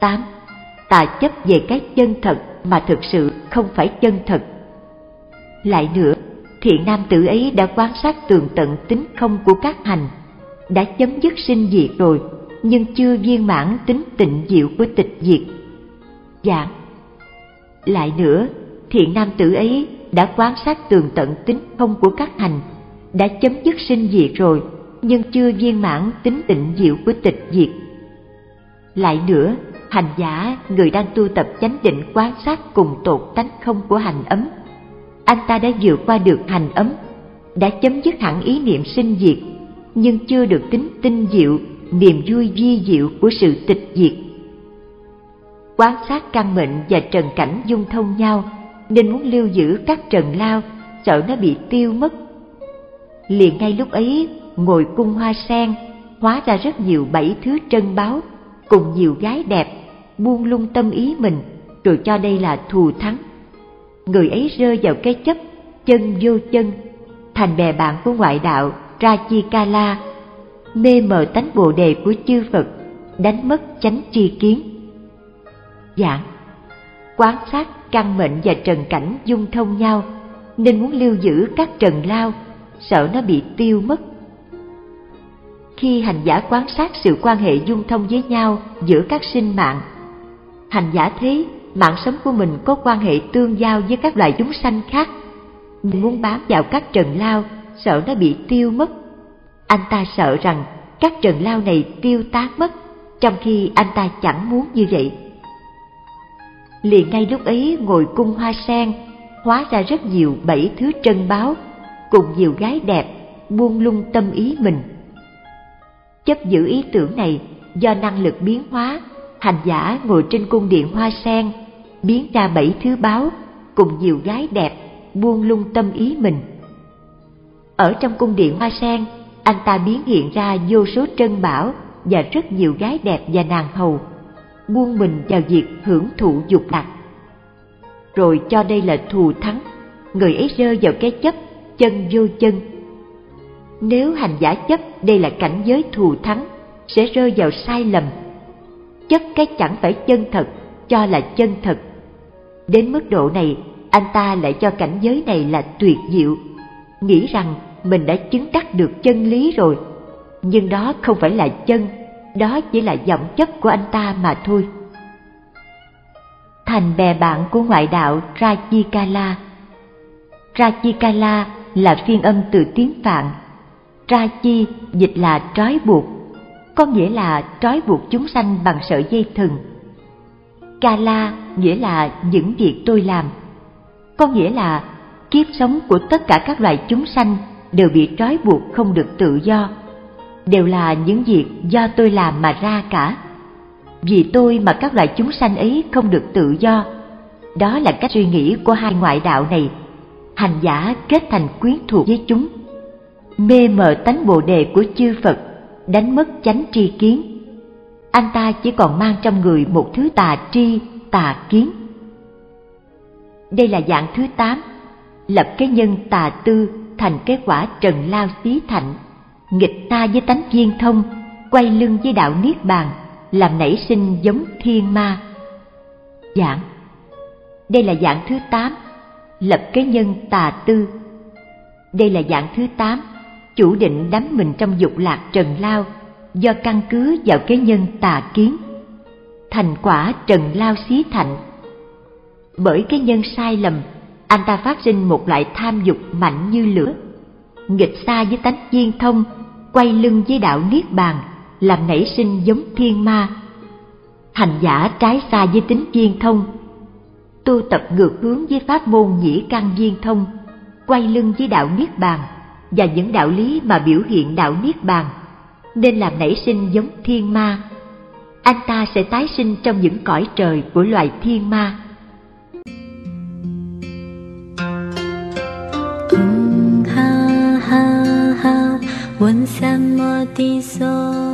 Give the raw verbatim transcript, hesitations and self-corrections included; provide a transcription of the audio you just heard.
tám. Tà chấp về cái chân thật mà thực sự không phải chân thật. Lại nữa, thiện nam tử ấy đã quan sát tường tận tính không của các hành, đã chấm dứt sinh diệt rồi, nhưng chưa viên mãn tính tịnh diệu của tịch diệt. Giảng. Lại nữa, thiện nam tử ấy đã quan sát tường tận tính không của các hành, đã chấm dứt sinh diệt rồi, nhưng chưa viên mãn tính tịnh diệu của tịch diệt. Lại nữa, hành giả, người đang tu tập chánh định quan sát cùng tột tánh không của hành ấm, anh ta đã vượt qua được hành ấm, đã chấm dứt hẳn ý niệm sinh diệt, nhưng chưa được tính tinh diệu, niềm vui vi diệu của sự tịch diệt. Quan sát căn mệnh và trần cảnh dung thông nhau, nên muốn lưu giữ các trần lao, sợ nó bị tiêu mất. Liền ngay lúc ấy, ngồi cung hoa sen, hóa ra rất nhiều bảy thứ trân báu, cùng nhiều gái đẹp, buông lung tâm ý mình, rồi cho đây là thù thắng. Người ấy rơi vào cái chấp, chân vô chân, thành bè bạn của ngoại đạo Ra-chi Ca-la, mê mờ tánh bồ đề của chư Phật, đánh mất chánh tri kiến. Giảng. Quan sát căn mệnh và trần cảnh dung thông nhau, nên muốn lưu giữ các trần lao, sợ nó bị tiêu mất. Khi hành giả quan sát sự quan hệ dung thông với nhau giữa các sinh mạng, hành giả thấy mạng sống của mình có quan hệ tương giao với các loài chúng sanh khác, nhưng muốn bám vào các trần lao, sợ nó bị tiêu mất. Anh ta sợ rằng các trần lao này tiêu tán mất, trong khi anh ta chẳng muốn như vậy. Liền ngay lúc ấy ngồi cung hoa sen, hóa ra rất nhiều bảy thứ trân báu, cùng nhiều gái đẹp, buông lung tâm ý mình. Chấp giữ ý tưởng này, do năng lực biến hóa, hành giả ngồi trên cung điện hoa sen, biến ra bảy thứ báu, cùng nhiều gái đẹp, buông lung tâm ý mình. Ở trong cung điện hoa sen, anh ta biến hiện ra vô số trân bảo và rất nhiều gái đẹp và nàng hầu, buông mình vào việc hưởng thụ dục lạc. Rồi cho đây là thù thắng, người ấy rơi vào cái chấp, chân vô chân. Nếu hành giả chấp đây là cảnh giới thù thắng, sẽ rơi vào sai lầm. Chấp cái chẳng phải chân thật, cho là chân thật. Đến mức độ này, anh ta lại cho cảnh giới này là tuyệt diệu, nghĩ rằng mình đã chứng đắc được chân lý rồi. Nhưng đó không phải là chân, đó chỉ là vọng chấp của anh ta mà thôi. Thành bè bạn của ngoại đạo Raji Ca-la. Raji Ca-la là phiên âm từ tiếng Phạn. Ra-chi dịch là trói buộc, có nghĩa là trói buộc chúng sanh bằng sợi dây thừng. Ca-la nghĩa là những việc tôi làm, có nghĩa là kiếp sống của tất cả các loài chúng sanh đều bị trói buộc không được tự do, đều là những việc do tôi làm mà ra cả. Vì tôi mà các loài chúng sanh ấy không được tự do, đó là cách suy nghĩ của hai ngoại đạo này. Hành giả kết thành quyến thuộc với chúng, mê mờ tánh bồ đề của chư Phật, đánh mất chánh tri kiến. Anh ta chỉ còn mang trong người một thứ tà tri, tà kiến. Đây là dạng thứ tám, lập cái nhân tà tư thành cái quả trần lao xí thạnh, nghịch ta với tánh viên thông, quay lưng với đạo niết bàn, làm nảy sinh giống thiên ma. Dạng. Đây là dạng thứ tám, lập cái nhân tà tư. Đây là dạng thứ tám, chủ định đắm mình trong dục lạc trần lao, do căn cứ vào cái nhân tà kiến, thành quả trần lao xí thạnh. Bởi cái nhân sai lầm, anh ta phát sinh một loại tham dục mạnh như lửa, nghịch xa với tánh viên thông, quay lưng với đạo niết bàn, làm nảy sinh giống thiên ma. Hành giả trái xa với tính viên thông, tu tập ngược hướng với pháp môn nhĩ căn viên thông, quay lưng với đạo niết bàn và những đạo lý mà biểu hiện đạo niết bàn, nên làm nảy sinh giống thiên ma. Anh ta sẽ tái sinh trong những cõi trời của loài thiên ma. Ha ha ha,